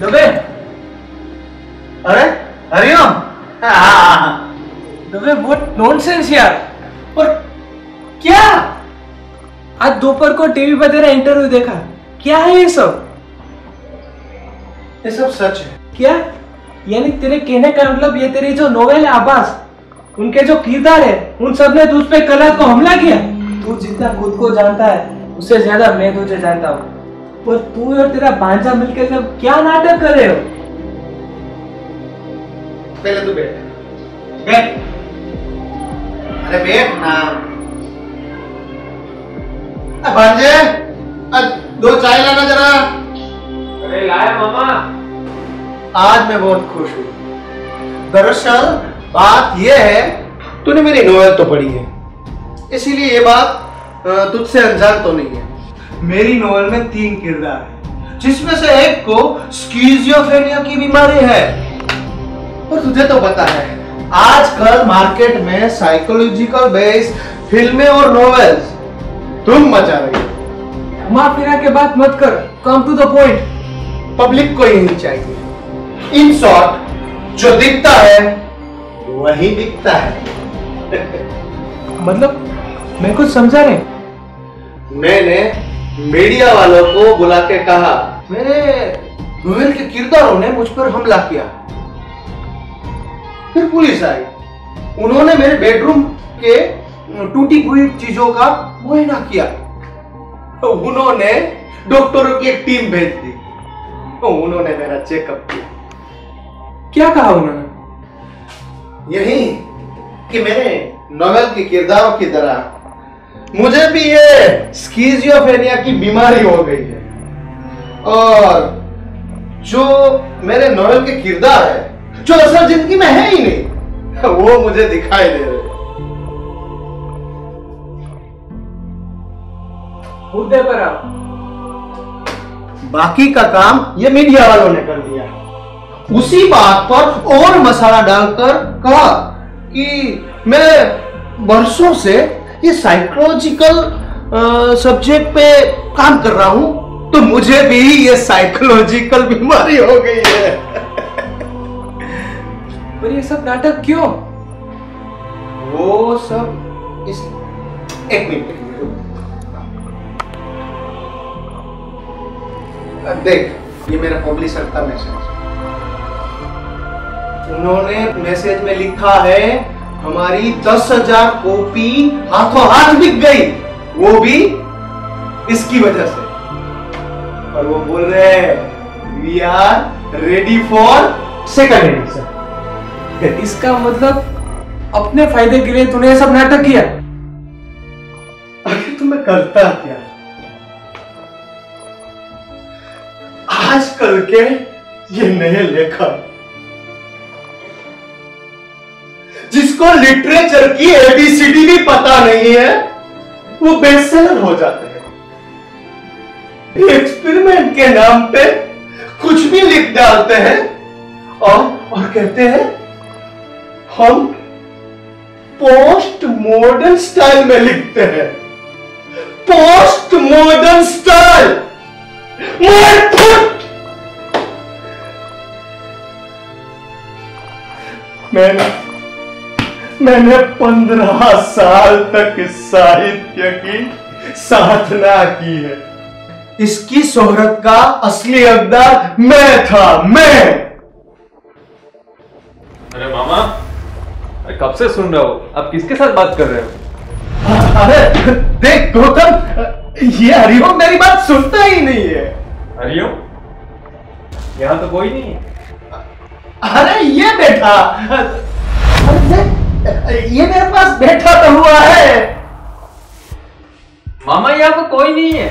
दुबे, अरे Hariom, Dubey what nonsense यार। और क्या आज दोपहर को टीवी पर तेरा इंटरव्यू देखा, क्या है ये सब? ये सब सच है क्या? यानी तेरे कहने का मतलब ये तेरी जो नोवेल है आभास, उनके जो किरदार है उन सब ने तुझ पे कला को हमला किया। तू जितना खुद को जानता है उससे ज्यादा मैं तुझे जानता हूँ। और तू और तेरा भांजा मिलकर सब क्या नाटक कर रहे हो? पहले तू बैठ बैठ, अरे बैठ ना भांजे, दो चाय लाना जरा। अरे लाया मामा। आज मैं बहुत खुश हूँ। दरअसल बात यह है, तूने मेरी नोवेल तो पढ़ी है इसीलिए ये बात तुझसे अनजान तो नहीं है। मेरी नोवेल में 3 किरदार हैं, जिसमें से एक को स्किज़ोफ्रेनिया की बीमारी है। और तुझे तो पता है आजकल मार्केट में साइकोलॉजिकल बेस्ड फिल्में और नोवेल्स धूम मचा रही है। घुमा फिरा के बात मत कर, come to the point. Public को यही चाहिए। इन शॉर्ट, जो दिखता है वही दिखता है। मतलब मैं कुछ समझा नहीं। मैंने मीडिया वालों को बुला के कहा मेरे नोवेल के किरदारों ने मुझ पर हमला किया। फिर पुलिस आई, उन्होंने मेरे बेडरूम के टूटी हुई चीजों का मुआयना किया। तो उन्होंने डॉक्टरों की एक टीम भेज दी, तो उन्होंने मेरा चेकअप किया। क्या कहा उन्होंने? यही कि मेरे नोवेल के किरदारों की तरह मुझे भी ये स्किज़ोफ्रेनिया की बीमारी हो गई है। और जो मेरे नोवेल के किरदार है, जो असल जिंदगी में है ही नहीं, वो मुझे दिखाई दे रहे। मुद्दे पर आओ। बाकी का काम ये मीडिया वालों ने कर दिया। उसी बात पर और मसाला डालकर कहा कि मैं बरसों से ये साइकोलॉजिकल सब्जेक्ट पे काम कर रहा हूं, तो मुझे भी ये साइकोलॉजिकल बीमारी हो गई है। पर ये सब नाटक क्यों? वो सब इस एक मिनट देख, ये मेरा पब्लिशर का मैसेज है। उन्होंने मैसेज में लिखा है हमारी 10,000 कॉपी हाथों हाथ बिक गई, वो भी इसकी वजह से। और वो बोल रहे हैं we are ready for second edition. इसका मतलब अपने फायदे के लिए तूने सब नाटक किया। आखिर तुम्हें करता क्या? आजकल के ये नए लेखक जिसको लिटरेचर की ABCD भी पता नहीं है, वो बेस्टसेलर हो जाते हैं। एक्सपेरिमेंट के नाम पे कुछ भी लिख डालते हैं और कहते हैं हम पोस्ट मॉडर्न स्टाइल में लिखते हैं। पोस्ट मॉडर्न स्टाइल, मैंने 15 साल तक इस साहित्य की साधना की है। इसकी शोहरत का असली हकदार मैं था, मैं। अरे मामा, कब से सुन रहे हो? आप किसके साथ बात कर रहे हो? अरे देख गौतम, ये हरिओम मेरी बात सुनता ही नहीं है। हरिओम? यहाँ तो कोई नहीं है। अरे ये बैठा, ये मेरे पास बैठा तो हुआ है। मामा यहाँ पर कोई नहीं है।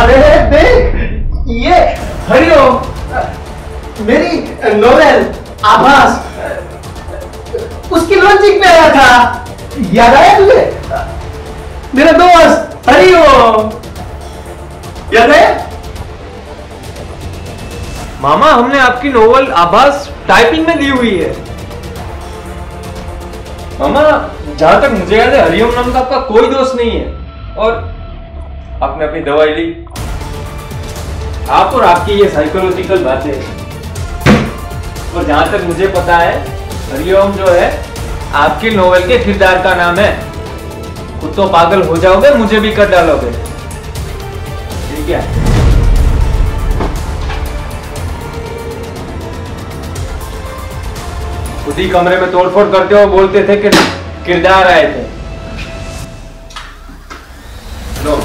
अरे देख, ये हरिओम मेरी नोवेल आभास उसकी लॉन्चिंग में आया था, याद आया तुझे? मेरा दोस्त हरिओम, याद आया? मामा हमने आपकी नोवेल आभास टाइपिंग में दी हुई है। मामा जहाँ तक मुझे याद है हरिओम नाम का आपका कोई दोस्त नहीं है। और आपने अपनी दवाई ली, आप और आपकी ये साइकोलॉजिकल बातें। और जहाँ तक मुझे पता है हरिओम जो है आपके नोवेल के किरदार का नाम है। खुद तो पागल हो जाओगे, मुझे भी कर डालोगे। ठीक है, खुद ही कमरे में तोड़फोड़ करते हो, बोलते थे कि किरदार आए थे। लो,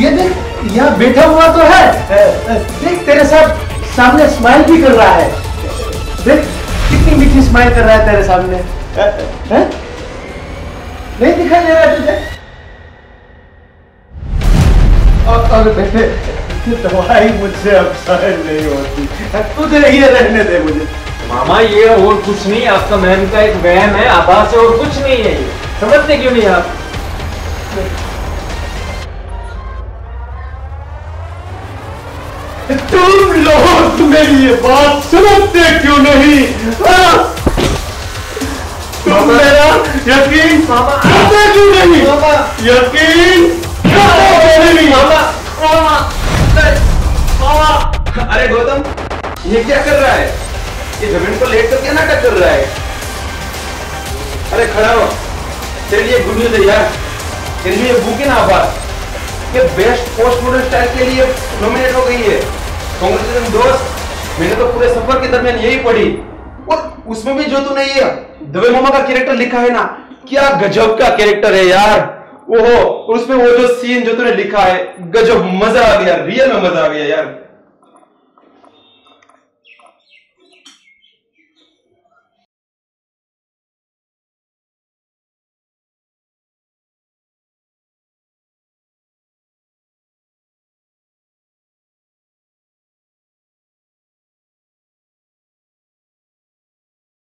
ये देख यहाँ बैठा हुआ तो है, देख तेरे साथ सामने स्माइल भी कर रहा है। देख कितनी मीठी स्माइल कर रहा है तेरे सामने, है? नहीं दिखाई दे रहा तुझे? और बेटे दवाई मुझसे अब सहन नहीं होती, तुझे ये रहने दे मुझे। मामा ये और कुछ नहीं, आपका बहन का एक वहम है, आभास है, और कुछ नहीं है। ये समझते क्यों नहीं आप? तुम लोग मेरी ये बात समझते क्यों नहीं? तुम मेरा यकीन करते क्यों नहीं? यकीन करते नहीं। अरे गौतम ये क्या कर रहा है? ये जमीन को लेट कर क्या नाटक कर रहा है? अरे खड़ा हो, चलिए गुड न्यूज है यार, तेरे लिए बुक है ना आभास, ये बेस्ट पोस्ट मॉडर्न स्टाइल के लिए नॉमिनेट हो गई है। कांग्रेचुलेशन दोस्त, मैंने तो पूरे सफर के दरमियान यही पढ़ी। और उसमें भी जो तूने ये दवे मामा का कैरेक्टर लिखा है ना, क्या गजब का कैरेक्टर है यार। ओहो, और उसमें वो जो सीन जो तूने लिखा है, गजब, मजा आ गया, रियल में मजा आ गया यार।